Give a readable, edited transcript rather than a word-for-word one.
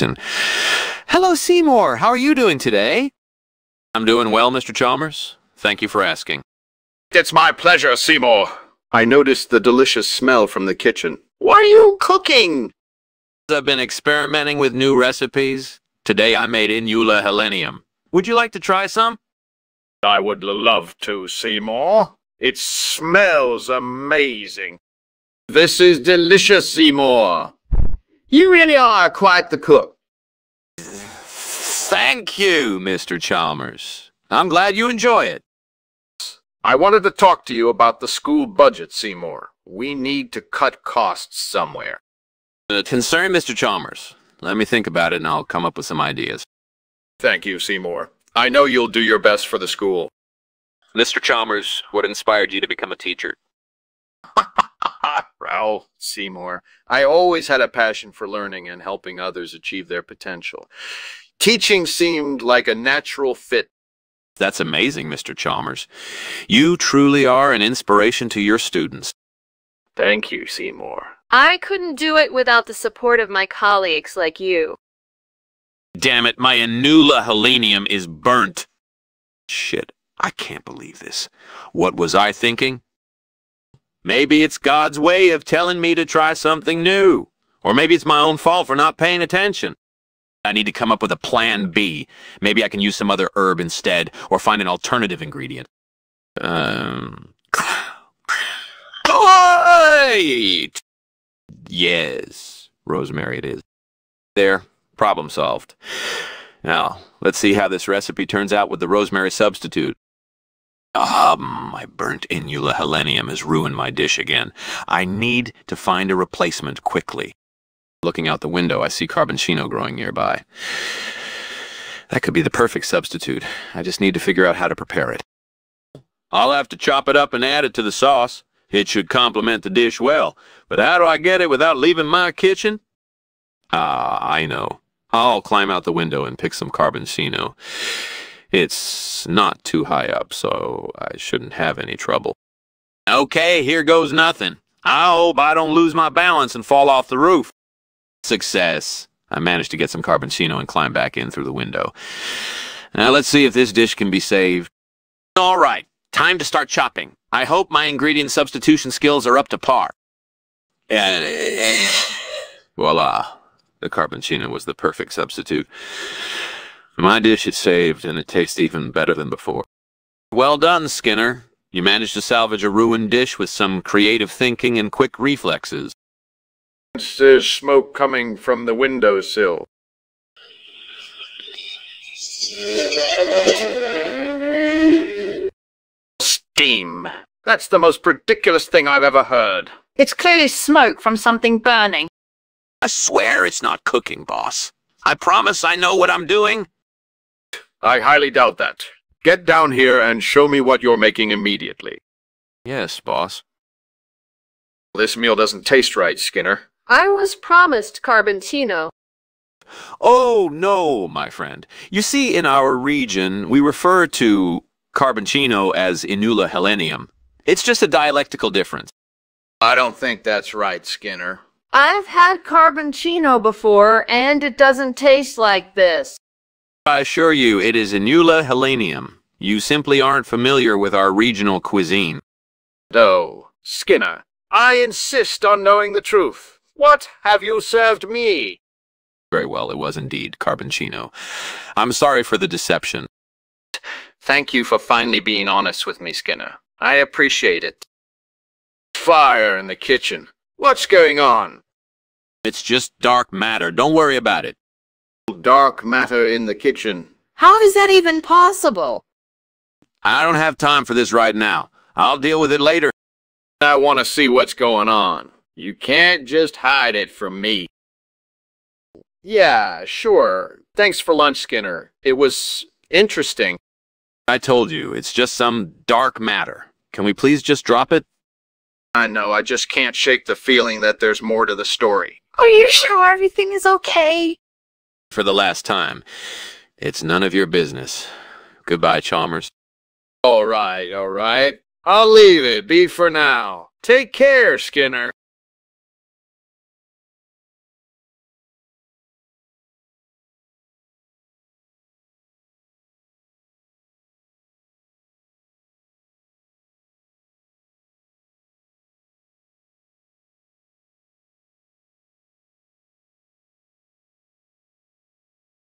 Watson. Hello, Seymour. How are you doing today? I'm doing well, Mr. Chalmers. Thank you for asking. It's my pleasure, Seymour. I noticed the delicious smell from the kitchen. What are you cooking? I've been experimenting with new recipes. Today I made Inula helenium. Would you like to try some? I would love to, Seymour. It smells amazing. This is delicious, Seymour. You really are quite the cook. Thank you, Mr. Chalmers. I'm glad you enjoy it. I wanted to talk to you about the school budget, Seymour. We need to cut costs somewhere. Concern, Mr. Chalmers. Let me think about it and I'll come up with some ideas. Thank you, Seymour. I know you'll do your best for the school. Mr. Chalmers, what inspired you to become a teacher? Well, Seymour, I always had a passion for learning and helping others achieve their potential. Teaching seemed like a natural fit. That's amazing, Mr. Chalmers. You truly are an inspiration to your students. Thank you, Seymour. I couldn't do it without the support of my colleagues like you. Damn it, my Inula helenium is burnt. Shit, I can't believe this. What was I thinking? Maybe it's God's way of telling me to try something new. Or maybe it's my own fault for not paying attention. I need to come up with a plan B. Maybe I can use some other herb instead, or find an alternative ingredient. Right! Yes, rosemary it is. There, problem solved. Now, let's see how this recipe turns out with the rosemary substitute. My burnt Inula helenium has ruined my dish again. I need to find a replacement quickly. Looking out the window, I see carboncino growing nearby. That could be the perfect substitute. I just need to figure out how to prepare it. I'll have to chop it up and add it to the sauce. It should complement the dish well. But how do I get it without leaving my kitchen? I know. I'll climb out the window and pick some carboncino. It's not too high up, so I shouldn't have any trouble. Okay, here goes nothing. I hope I don't lose my balance and fall off the roof. Success. I managed to get some carboncino and climb back in through the window. Now let's see if this dish can be saved. All right, time to start chopping. I hope my ingredient substitution skills are up to par. Voila. The carboncino was the perfect substitute. My dish is saved, and it tastes even better than before. Well done, Skinner. You managed to salvage a ruined dish with some creative thinking and quick reflexes. There's smoke coming from the windowsill. Steam. That's the most ridiculous thing I've ever heard. It's clearly smoke from something burning. I swear it's not cooking, boss. I promise I know what I'm doing. I highly doubt that. Get down here and show me what you're making immediately. Yes, boss. This meal doesn't taste right, Skinner. I was promised carboncino. Oh, no, my friend. You see, in our region, we refer to carboncino as Inula helenium. It's just a dialectical difference. I don't think that's right, Skinner. I've had carboncino before, and it doesn't taste like this. I assure you, it is Inula helenium. You simply aren't familiar with our regional cuisine. No, Skinner, I insist on knowing the truth. What have you served me? Very well, it was indeed carboncino. I'm sorry for the deception. Thank you for finally being honest with me, Skinner. I appreciate it. Fire in the kitchen. What's going on? It's just dark matter. Don't worry about it. Dark matter in the kitchen. How is that even possible? I don't have time for this right now. I'll deal with it later. I want to see what's going on. You can't just hide it from me. Yeah, sure. Thanks for lunch, Skinner. It was interesting. I told you, it's just some dark matter. Can we please just drop it? I know, I just can't shake the feeling that there's more to the story. Are you sure everything is okay? For the last time, it's none of your business. Goodbye, Chalmers. All right, all right. I'll leave it be for now. Take care, Skinner.